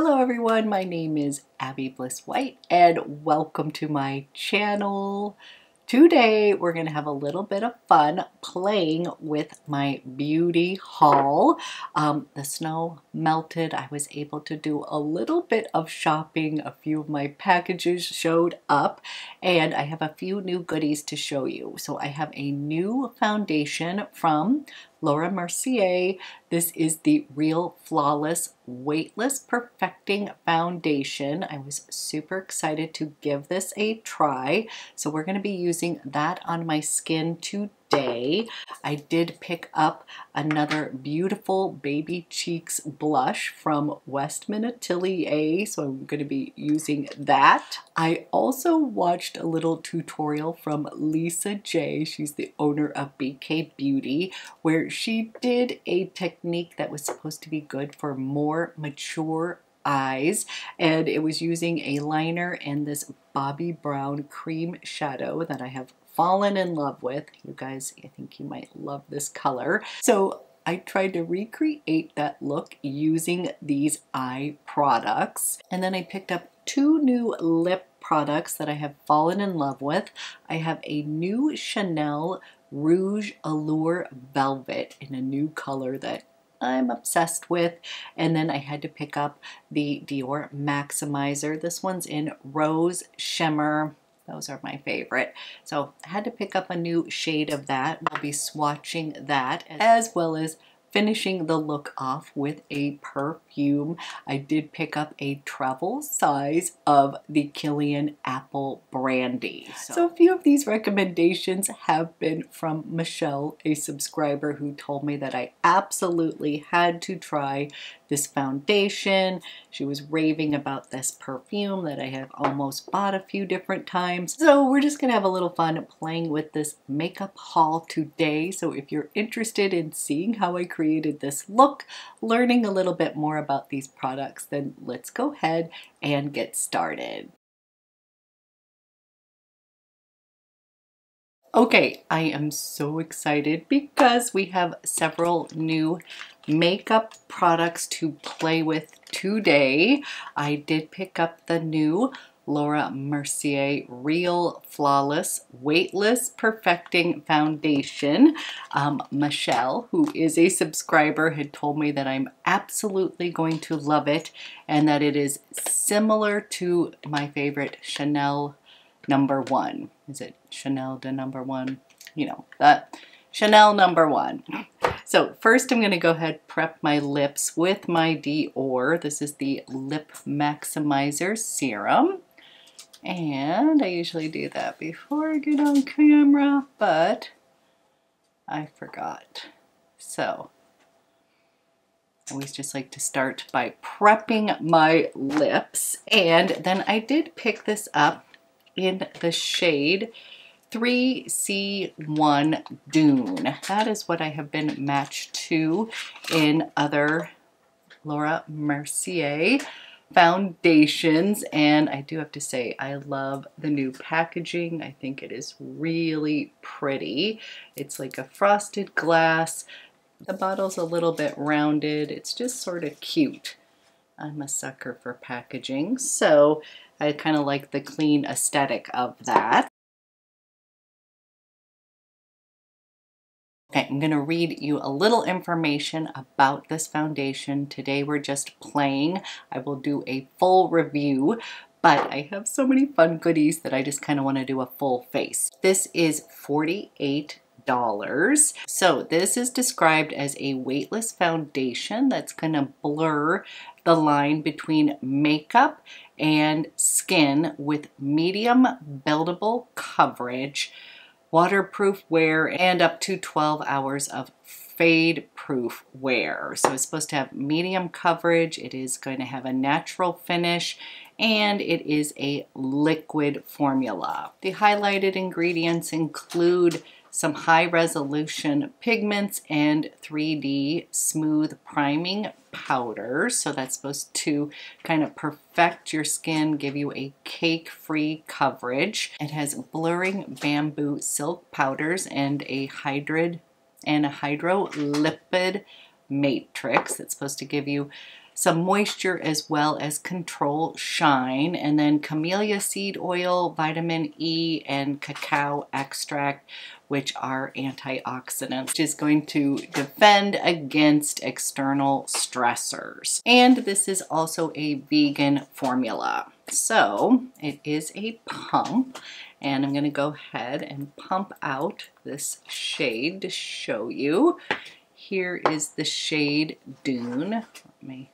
Hello everyone, my name is Abby Bliss White and welcome to my channel. Today we're going to have a little bit of fun playing with my beauty haul. The snow melted. I was able to do a little bit of shopping. A few of my packages showed up and I have a few new goodies to show you. So I have a new foundation from Laura Mercier. This is the Real Flawless Weightless Perfecting Foundation. I was super excited to give this a try. So we're going to be using that on my skin today. I did pick up another beautiful Baby Cheeks blush from Westman Atelier, so I'm going to be using that. I also watched a little tutorial from Lisa J, she's the owner of BK Beauty, where she did a technique that was supposed to be good for more mature eyes, and it was using a liner and this Bobbi Brown cream shadow that I have fallen in love with. You guys, I think you might love this color. So I tried to recreate that look using these eye products. And then I picked up two new lip products that I have fallen in love with. I have a new Chanel Rouge Allure Velvet in a new color that I'm obsessed with. And then I had to pick up the Dior Maximizer. This one's in Rose Shimmer. Those are my favorite. So I had to pick up a new shade of that. I'll be swatching that as well as finishing the look off with a perfume. I did pick up a travel size of the Kilian Apple Brandy. So a few of these recommendations have been from Michelle, a subscriber who told me that I absolutely had to try this foundation. She was raving about this perfume that I have almost bought a few different times. So we're just gonna have a little fun playing with this makeup haul today. So if you're interested in seeing how I created this look, learning a little bit more about these products, then let's go ahead and get started. Okay, I am so excited because we have several new makeup products to play with today. I did pick up the new Laura Mercier Real Flawless Weightless Perfecting Foundation. Michelle, who is a subscriber, had told me that I'm absolutely going to love it and that it is similar to my favorite Chanel #1. Is it Chanel de #1? You know, that Chanel #1. So first I'm going to go ahead prep my lips with my Dior. This is the Lip Maximizer Serum. And I usually do that before I get on camera, but I forgot. So I always just like to start by prepping my lips. And then I did pick this up in the shade 3C1 Dune. That is what I have been matched to in other Laura Mercier foundations, and I do have to say I love the new packaging. I think it is really pretty. It's like a frosted glass. The bottle's a little bit rounded. It's just sort of cute. I'm a sucker for packaging, so I kind of like the clean aesthetic of that. Okay, I'm going to read you a little information about this foundation. Today we're just playing. I will do a full review, but I have so many fun goodies that I just kind of want to do a full face. This is $48. So this is described as a weightless foundation that's going to blur the line between makeup and skin with medium buildable coverage, waterproof wear, and up to 12 hours of fade-proof wear. So it's supposed to have medium coverage, it is going to have a natural finish, and it is a liquid formula. The highlighted ingredients include some high-resolution pigments and 3D smooth priming powder. So that's supposed to kind of perfect your skin, give you a cake-free coverage. It has blurring bamboo silk powders and a hydrolipid matrix that's supposed to give you some moisture as well as control shine, and then camellia seed oil, vitamin E, and cacao extract, which are antioxidants, which is going to defend against external stressors. And this is also a vegan formula. So it is a pump, and I'm gonna go ahead and pump out this shade to show you. Here is the shade Dune. Let me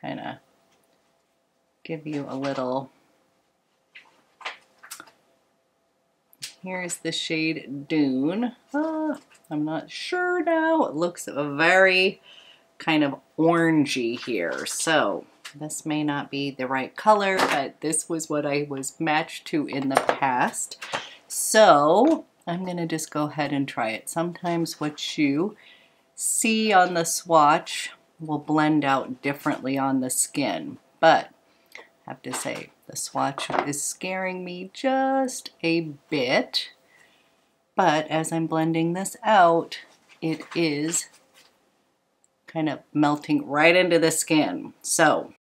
kind of give you a little. Here's the shade Dune. I'm not sure now. It looks very kind of orangey here. So this may not be the right color, but this was what I was matched to in the past. So I'm going to just go ahead and try it. Sometimes what you see on the swatch will blend out differently on the skin, but I have to say, the swatch is scaring me just a bit, but as I'm blending this out, it is kind of melting right into the skin. So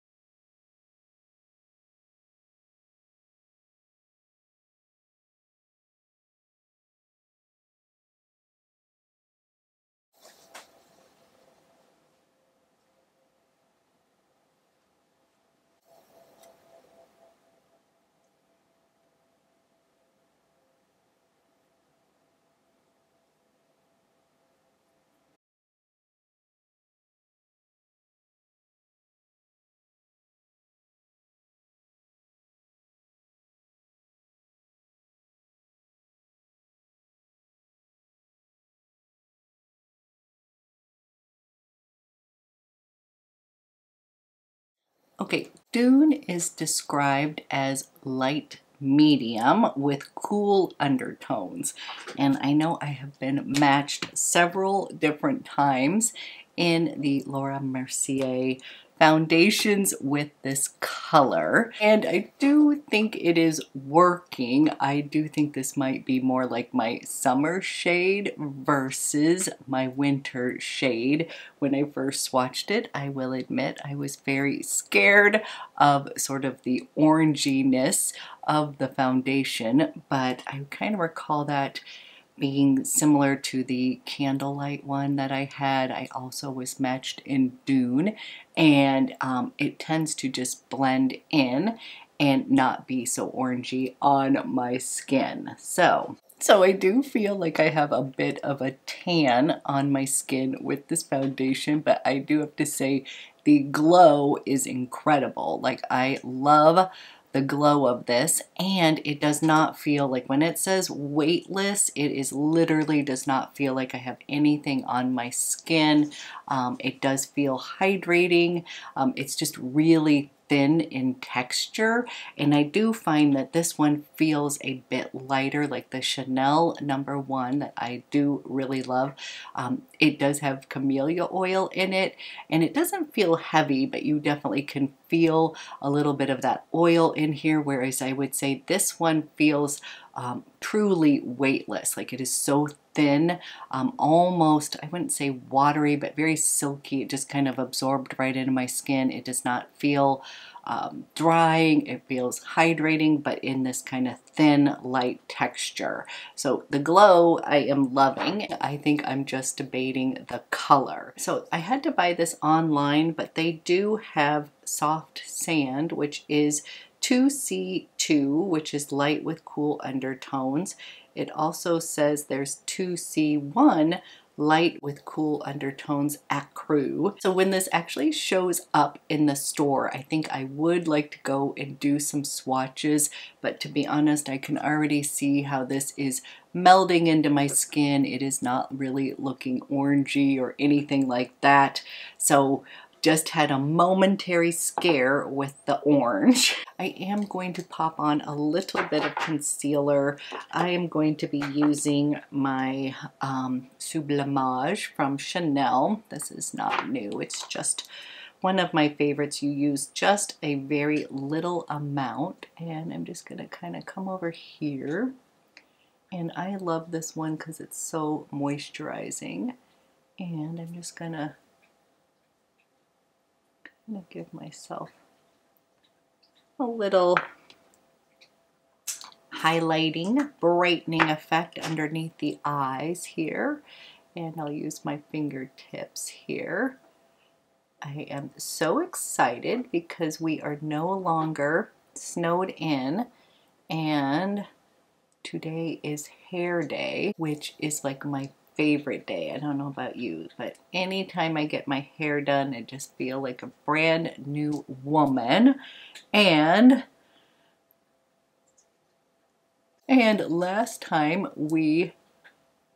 okay, Dune is described as light medium with cool undertones. And I know I have been matched several different times in the Laura Mercier foundations with this color. And I do think it is working. I do think this might be more like my summer shade versus my winter shade. When I first swatched it, I will admit I was very scared of sort of the oranginess of the foundation, but I kind of recall that being similar to the candlelight one that I had. I also was matched in Dune, and it tends to just blend in and not be so orangey on my skin. So I do feel like I have a bit of a tan on my skin with this foundation, but I do have to say the glow is incredible. Like, I love the glow of this, and it does not feel like, when it says weightless, it is literally does not feel like I have anything on my skin. It does feel hydrating. It's just really thin in texture, and I do find that this one feels a bit lighter, like the Chanel No. 1 that I do really love. It does have camellia oil in it, and it doesn't feel heavy, but you definitely can feel a little bit of that oil in here, whereas I would say this one feels truly weightless. Like, it is so thin, almost, I wouldn't say watery, but very silky. It just kind of absorbed right into my skin. It does not feel drying. It feels hydrating, but in this kind of thin, light texture. So the glow I am loving. I think I'm just debating the color. So I had to buy this online, but they do have soft sand, which is 2C2, which is light with cool undertones. It also says there's 2C1, light with cool undertones accru. So when this actually shows up in the store, I think I would like to go and do some swatches, but to be honest, I can already see how this is melding into my skin. It is not really looking orangey or anything like that. So just had a momentary scare with the orange. I am going to pop on a little bit of concealer. I am going to be using my Sublimage from Chanel. This is not new. It's just one of my favorites. You use just a very little amount, and I'm just going to kind of come over here. And I love this one because it's so moisturizing. And I'm just going to I'm going to give myself a little highlighting, brightening effect underneath the eyes here. And I'll use my fingertips here. I am so excited because we are no longer snowed in, and today is hair day, which is like my favorite day. I don't know about you, but anytime I get my hair done, I just feel like a brand new woman. And last time we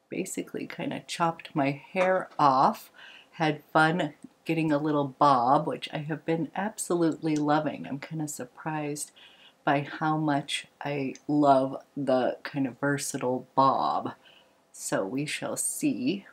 basically kind of chopped my hair off, had fun getting a little bob, which I have been absolutely loving. I'm kind of surprised by how much I love the kind of versatile bob. So we shall see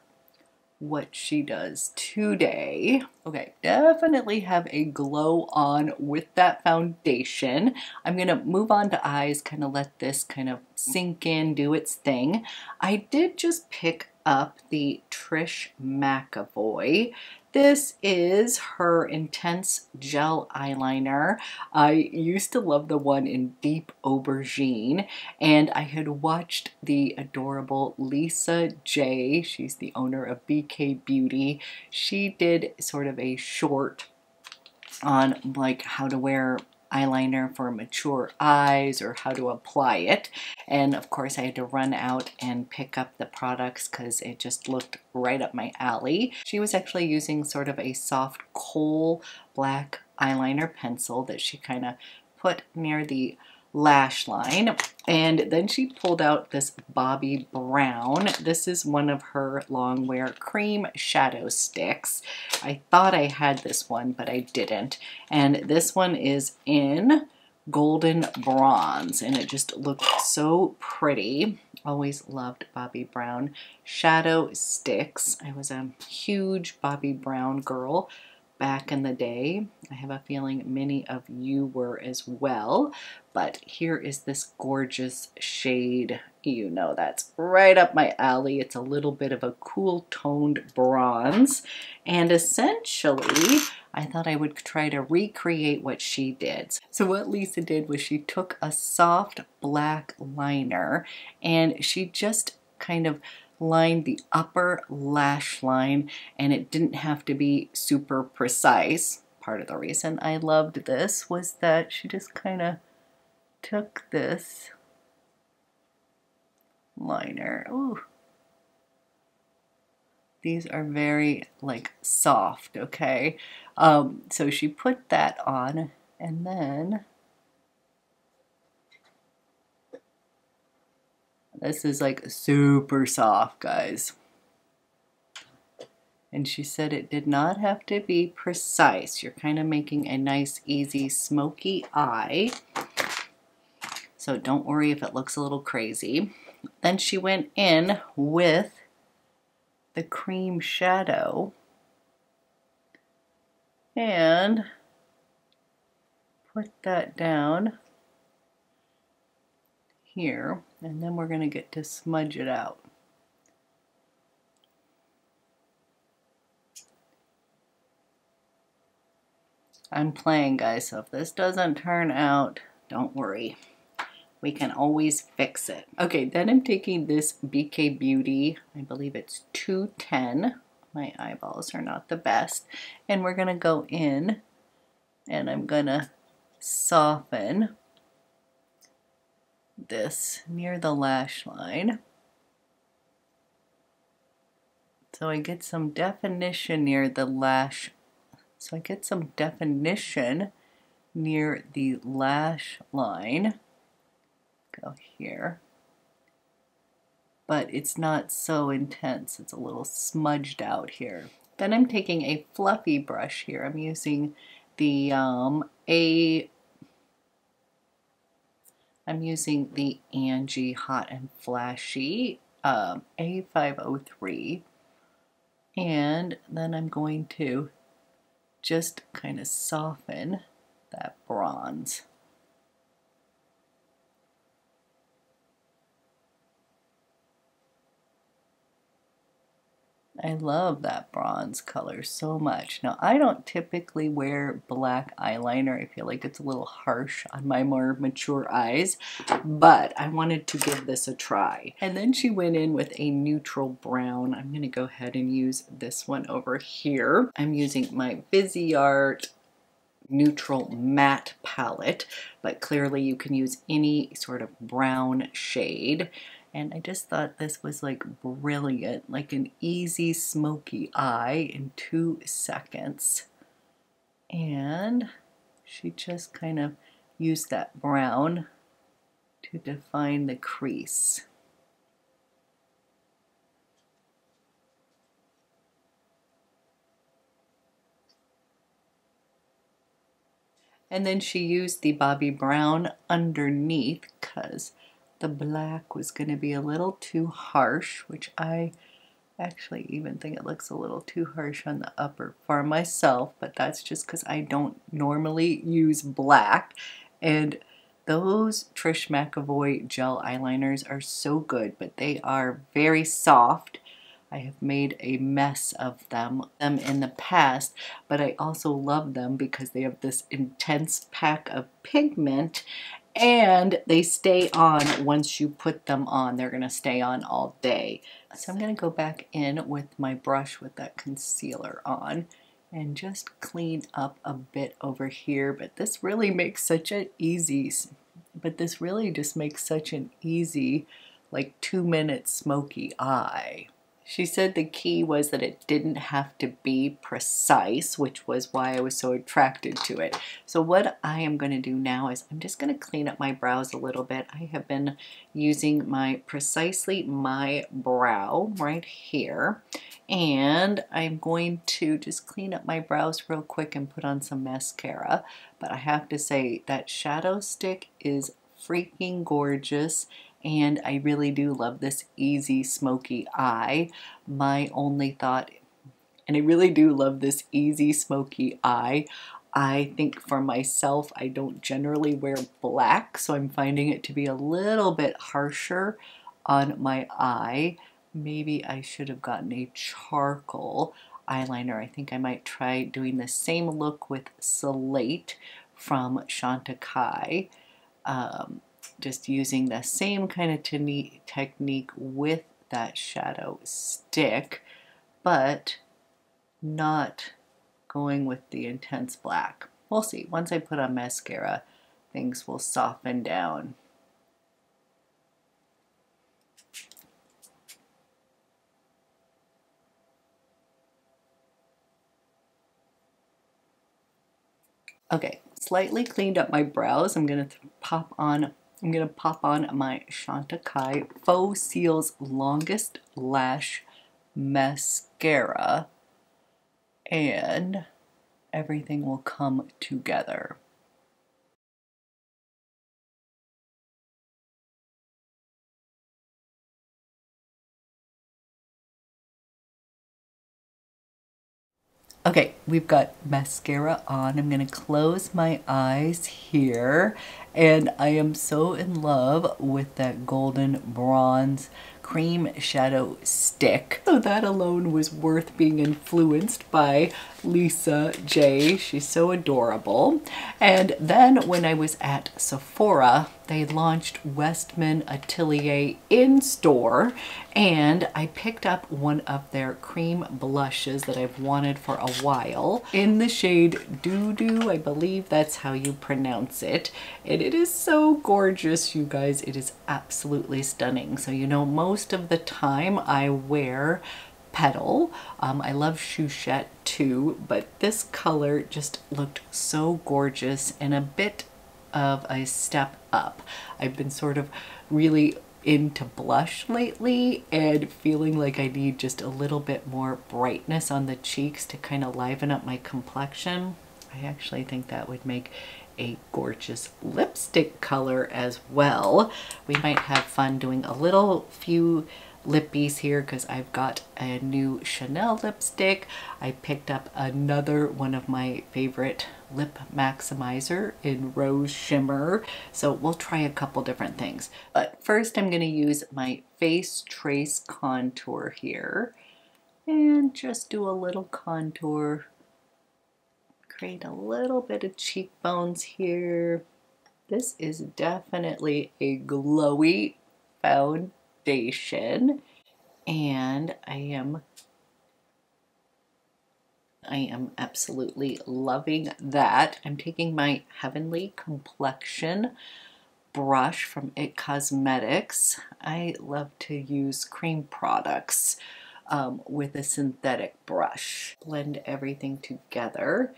what she does today. Okay, definitely have a glow on with that foundation. I'm going to move on to eyes, kind of let this kind of sink in, do its thing. I did just pick up the Trish McEvoy. This is her Intense Gel Eyeliner. I used to love the one in Deep Aubergine, and I had watched the adorable Lisa J. She's the owner of BK Beauty. She did sort of a short on like how to wear eyeliner for mature eyes or how to apply it, and of course I had to run out and pick up the products because it just looked right up my alley. She was actually using sort of a soft coal black eyeliner pencil that she kind of put near the lash line, and then she pulled out this Bobbi Brown. This is one of her long wear cream shadow sticks. I thought I had this one, but I didn't. And this one is in golden bronze, and it just looked so pretty. Always loved Bobbi Brown shadow sticks. I was a huge Bobbi Brown girl back in the day. I have a feeling many of you were as well, but here is this gorgeous shade. You know, that's right up my alley. It's a little bit of a cool toned bronze, and essentially I thought I would try to recreate what she did. So what Lisa did was she took a soft black liner and she just kind of lined the upper lash line, and it didn't have to be super precise. Part of the reason I loved this was that she just kind of took this liner. Ooh. These are very like soft, okay? So she put that on, and then this is like super soft, guys. And she said it did not have to be precise. You're kind of making a nice, easy, smoky eye. So don't worry if it looks a little crazy. Then she went in with the cream shadow and put that down here, and then we're going to get to smudge it out. I'm playing, guys, so if this doesn't turn out, don't worry. We can always fix it. Okay, then I'm taking this BK Beauty, I believe it's 210. My eyeballs are not the best. And we're going to go in, and I'm going to soften this near the lash line so I get some definition near the lash line. Go here, but it's not so intense. It's a little smudged out here. Then I'm taking a fluffy brush here. I'm using the Angie Hot and Flashy A503, and then I'm going to just kind of soften that bronze. I love that bronze color so much. Now, I don't typically wear black eyeliner. I feel like it's a little harsh on my more mature eyes, but I wanted to give this a try. And then she went in with a neutral brown. I'm going to go ahead and use this one over here. I'm using my Viseart neutral matte palette, but clearly you can use any sort of brown shade. And I just thought this was like brilliant, like an easy smoky eye in 2 seconds. And she just kind of used that brown to define the crease. And then she used the Bobbi Brown underneath because the black was going to be a little too harsh, which I actually even think it looks a little too harsh on the upper for myself, but that's just because I don't normally use black. And those Trish McEvoy gel eyeliners are so good, but they are very soft. I have made a mess of them in the past, but I also love them because they have this intense pack of pigment and they stay on once you put them on. They're going to stay on all day. So I'm going to go back in with my brush with that concealer on and just clean up a bit over here. But this really makes such an easy, like 2 minute smoky eye. She said the key was that it didn't have to be precise, which was why I was so attracted to it. So what I am going to do now is I'm just going to clean up my brows a little bit. I have been using my Precisely My Brow right here, and I'm going to just clean up my brows real quick and put on some mascara. But I have to say that shadow stick is freaking gorgeous. And I really do love this easy smoky eye. I think for myself, I don't generally wear black, so I'm finding it to be a little bit harsher on my eye. Maybe I should have gotten a charcoal eyeliner. I think I might try doing the same look with Slate from Chantecaille. Just using the same kind of technique with that shadow stick, but not going with the intense black. We'll see. Once I put on mascara, things will soften down. Okay, slightly cleaned up my brows. I'm going to pop on my Chantecaille Faux Cils Longest Lash Mascara, and everything will come together. Okay, we've got mascara on. I'm going to close my eyes here, and I am so in love with that golden bronze cream shadow stick. So that alone was worth being influenced by Lisa J. She's so adorable. And then when I was at Sephora, they launched Westman Atelier in-store, and I picked up one of their cream blushes that I've wanted for a while in the shade Dou Dou. I believe that's how you pronounce it. And it is so gorgeous, you guys. It is absolutely stunning. So, you know, most of the time I wear Petal. I love Chouchette too, but this color just looked so gorgeous and a bit of a step up. I've been sort of really into blush lately and feeling like I need just a little bit more brightness on the cheeks to kind of liven up my complexion. I actually think that would make a gorgeous lipstick color as well. We might have fun doing a little few lippies here because I've got a new Chanel lipstick. I picked up another one of my favorite Lip Maximizer in Rose Shimmer. So we'll try a couple different things. But first I'm going to use my Face Trace contour here. and just do a little contour. Create a little bit of cheekbones here. This is definitely a glowy foundation, and I am absolutely loving that. I'm taking my Heavenly Complexion brush from It Cosmetics. I love to use cream products with a synthetic brush. Blend everything together.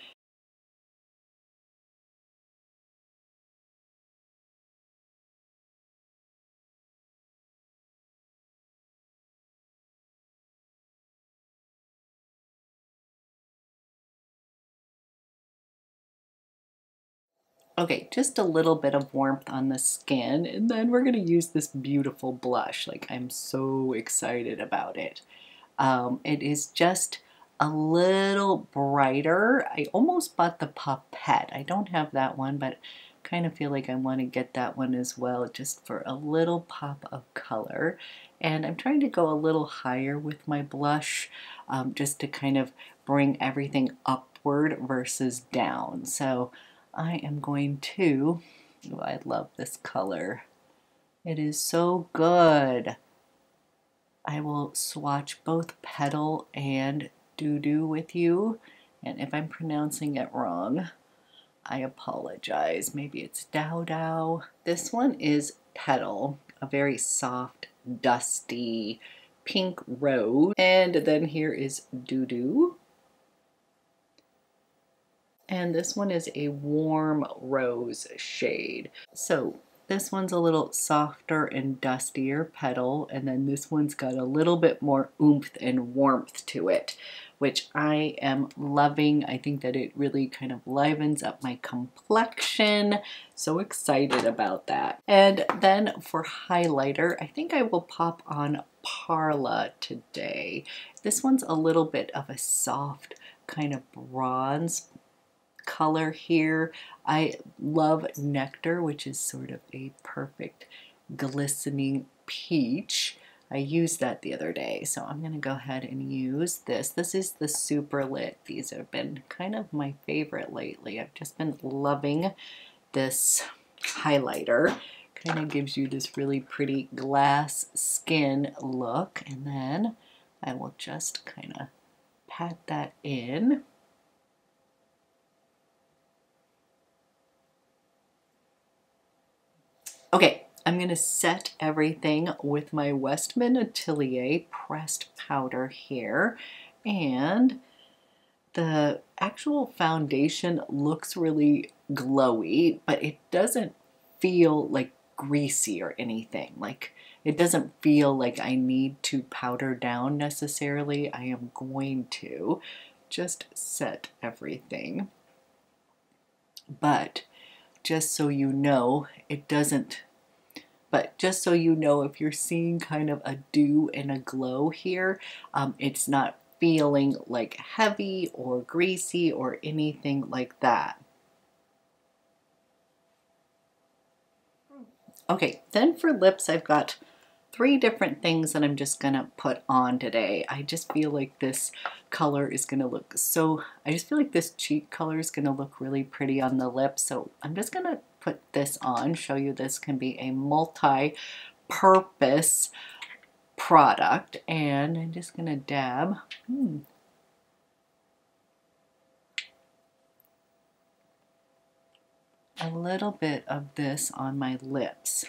Okay, just a little bit of warmth on the skin, and then we're going to use this beautiful blush. Like, I'm so excited about it. It is just a little brighter. I almost bought the Popette. I don't have that one, but kind of feel like I want to get that one as well, just for a little pop of color. And I'm trying to go a little higher with my blush, just to kind of bring everything upward versus down. So I am going to, oh, I love this color. It is so good. I will swatch both Petal and Dou Dou with you. And if I'm pronouncing it wrong, I apologize. Maybe it's Dou Dou. This one is Petal, a very soft, dusty pink rose. And then here is Dou Dou. And this one is a warm rose shade. So this one's a little softer and dustier, Petal, and then this one's got a little bit more oomph and warmth to it, which I am loving. I think that it really kind of livens up my complexion. So excited about that. And then for highlighter, I think I will pop on Parla today. This one's a little bit of a soft kind of bronze color here. I love Nectar, which is sort of a perfect glistening peach. I used that the other day, so I'm going to go ahead and use this. This is the Super Lit. These have been kind of my favorite lately. I've just been loving this highlighter. Kind of gives you this really pretty glass skin look, and then I will just kind of pat that in. Okay, I'm going to set everything with my Westman Atelier pressed powder here, and the actual foundation looks really glowy, but it doesn't feel like greasy or anything. Like, it doesn't feel like I need to powder down necessarily. I am going to just set everything, but just so you know, it doesn't, but just so you know, if you're seeing kind of a dew and a glow here, it's not feeling like heavy or greasy or anything like that. Okay, then for lips, I've got three different things that I'm just gonna put on today. I just feel like this color is gonna look so, I just feel like this cheek color is gonna look really pretty on the lips. So I'm just gonna put this on, show you this can be a multi-purpose product. And I'm just gonna dab. A little bit of this on my lips.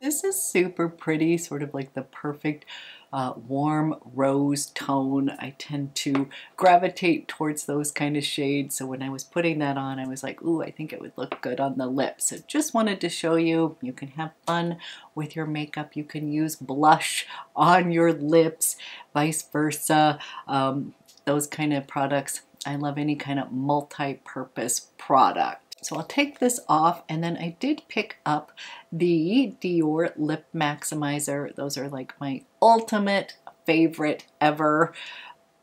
This is super pretty, sort of like the perfect warm rose tone. I tend to gravitate towards those kind of shades. So when I was putting that on, I was like, ooh, I think it would look good on the lips. So just wanted to show you, you can have fun with your makeup. You can use blush on your lips, vice versa. Those kind of products. I love any kind of multi-purpose product. So I'll take this off, and then I did pick up the Dior Lip Maximizer. Those are like my ultimate favorite ever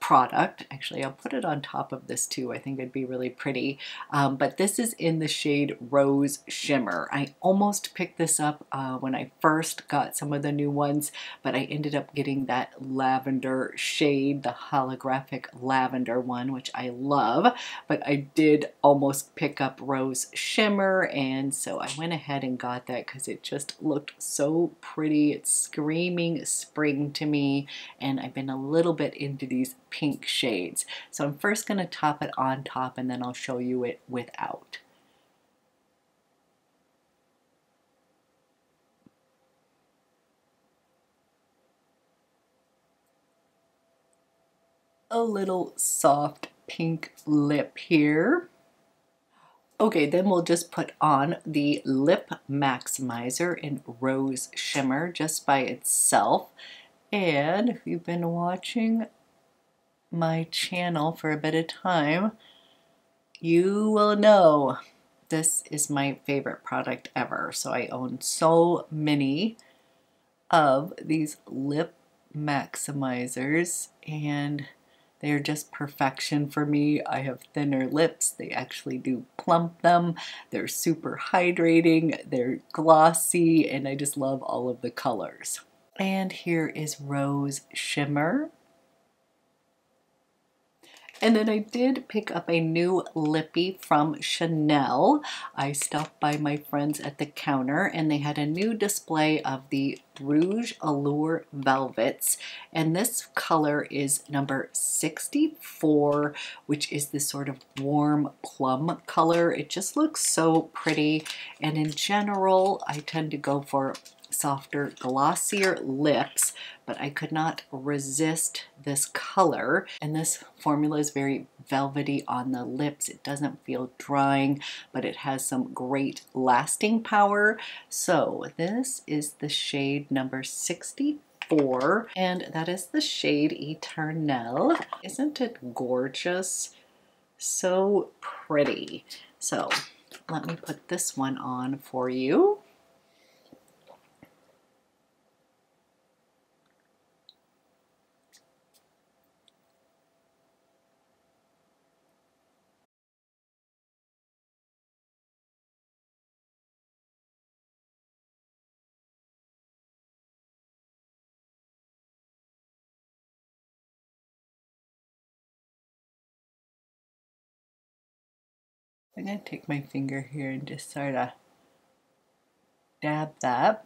product. Actually, I'll put it on top of this too. I think it'd be really pretty. But this is in the shade Rose Shimmer. I almost picked this up when I first got some of the new ones, but I ended up getting that lavender shade, the holographic lavender one, which I love, but I did almost pick up Rose Shimmer, and so I went ahead and got that because it just looked so pretty. It's screaming spring to me, and I've been a little bit into these pink shades. So I'm first going to top it on top, and then I'll show you it without. A little soft pink lip here. Okay, then we'll just put on the Lip Maximizer in Rose Shimmer just by itself. And if you've been watching my channel for a bit of time, you will know this is my favorite product ever. So I own so many of these Lip Maximizers, and they're just perfection for me. I have thinner lips. They actually do plump them. They're super hydrating. They're glossy, and I just love all of the colors. And here is Rose Shimmer. And then I did pick up a new lippy from Chanel. I stopped by my friends at the counter, and they had a new display of the Rouge Allure Velvets, and this color is number 64, which is this sort of warm plum color. It just looks so pretty, and in general, I tend to go for softer, glossier lips, but I could not resist this color. And this formula is very velvety on the lips. It doesn't feel drying, but it has some great lasting power. So this is the shade number 64, and that is the shade Eternelle. Isn't it gorgeous? So pretty. So let me put this one on for you. I'm going to take my finger here and just sort of dab that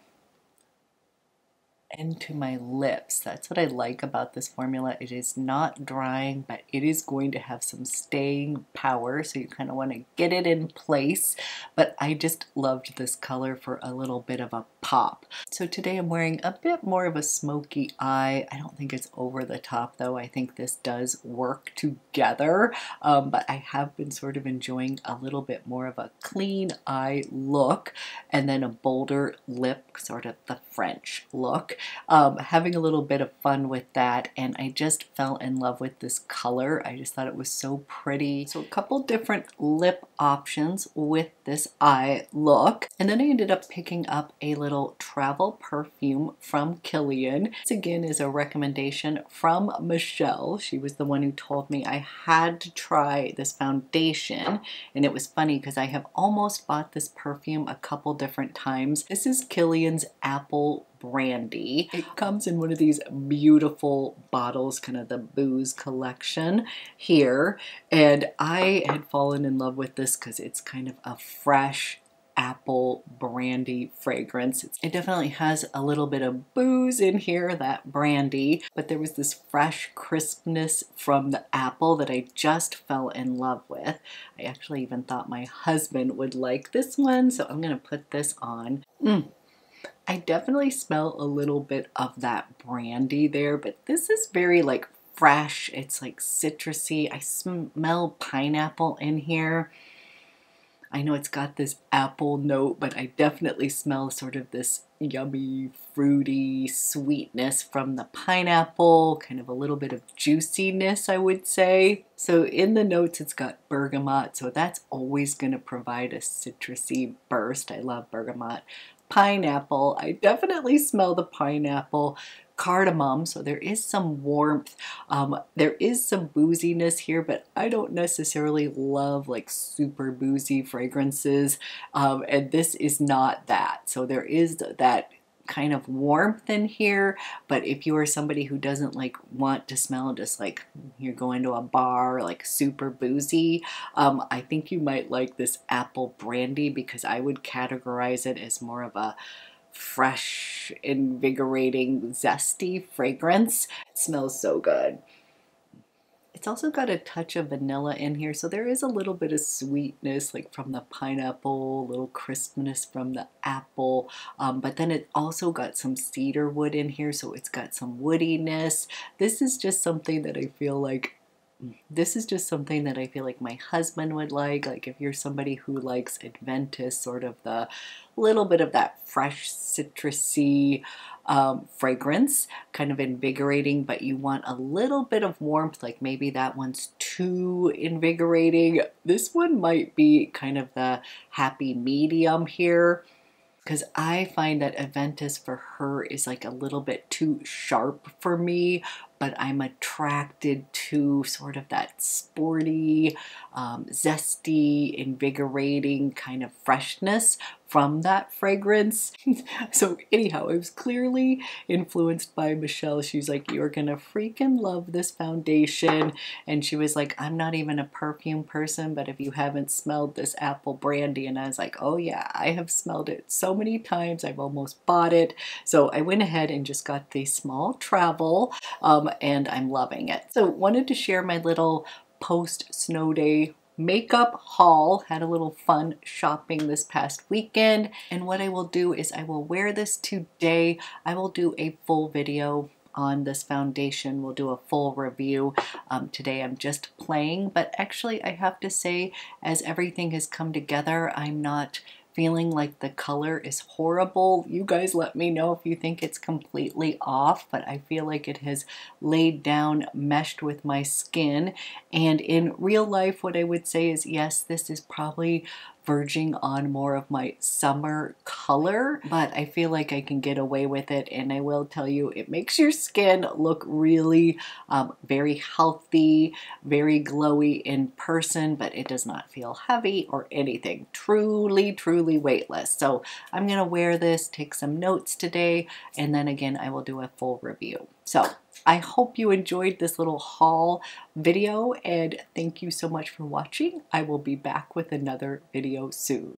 into my lips. That's what I like about this formula. It is not drying, but it is going to have some staying power, so you kind of want to get it in place. But I just loved this color for a little bit of a pop. So today I'm wearing a bit more of a smoky eye. I don't think it's over the top though. I think this does work together, but I have been sort of enjoying a little bit more of a clean eye look, and then a bolder lip, sort of the French look. Having a little bit of fun with that, and I just fell in love with this color. I just thought it was so pretty. So a couple different lip options with this eye look, and then I ended up picking up a little travel perfume from Kilian. This again is a recommendation from Michelle. She was the one who told me I had to try this foundation, and it was funny because I have almost bought this perfume a couple different times. This is Kilian's Apple Brandy. It comes in one of these beautiful bottles, kind of the booze collection here, and I had fallen in love with this because it's kind of a fresh apple brandy fragrance. It definitely has a little bit of booze in here, that brandy, but there was this fresh crispness from the apple that I just fell in love with. I actually even thought my husband would like this one, so I'm gonna put this on. I definitely smell a little bit of that brandy there, but this is very like fresh. It's like citrusy. I smell pineapple in here. I know it's got this apple note, but I definitely smell sort of this yummy, fruity sweetness from the pineapple, kind of a little bit of juiciness, I would say. So in the notes, it's got bergamot, so that's always going to provide a citrusy burst. I love bergamot. pineapple. I definitely smell the pineapple, cardamom, so there is some warmth. There is some booziness here, but I don't necessarily love like super boozy fragrances, and this is not that. So there is that kind of warmth in here, but if you are somebody who doesn't like want to smell just like you're going to a bar, like super boozy, I think you might like this apple brandy, because I would categorize it as more of a fresh, invigorating, zesty fragrance. It smells so good. It's also got a touch of vanilla in here, so there is a little bit of sweetness like from the pineapple, a little crispness from the apple, but then it also got some cedar wood in here, so it's got some woodiness. This is just something that I feel like my husband would like if you're somebody who likes Adventus, sort of the little bit of that fresh citrusy fragrance, kind of invigorating, but you want a little bit of warmth, like maybe that one's too invigorating. This one might be kind of the happy medium here, because I find that Adventus for her is like a little bit too sharp for me, but I'm attracted to sort of that sporty, zesty, invigorating kind of freshness from that fragrance. So anyhow, I was clearly influenced by Michelle. She's like, you're gonna freaking love this foundation. And she was like, I'm not even a perfume person, but if you haven't smelled this apple brandy, and I was like, oh yeah, I have smelled it so many times, I've almost bought it. So I went ahead and just got the small travel, and I'm loving it. So wanted to share my little post snow day makeup haul. Had a little fun shopping this past weekend, and what I will do is I will wear this today. I will do a full video on this foundation. We'll do a full review. Today I'm just playing, but actually I have to say, as everything has come together, I'm not feeling like the color is horrible. You guys let me know if you think it's completely off, but I feel like it has laid down, meshed with my skin. And in real life, what I would say is, yes, this is probably verging on more of my summer color, but I feel like I can get away with it. And I will tell you, it makes your skin look really very healthy, very glowy in person, but it does not feel heavy or anything. Truly, truly weightless. So I'm gonna wear this, take some notes today, and then again, I will do a full review. So I hope you enjoyed this little haul video, and thank you so much for watching. I will be back with another video soon.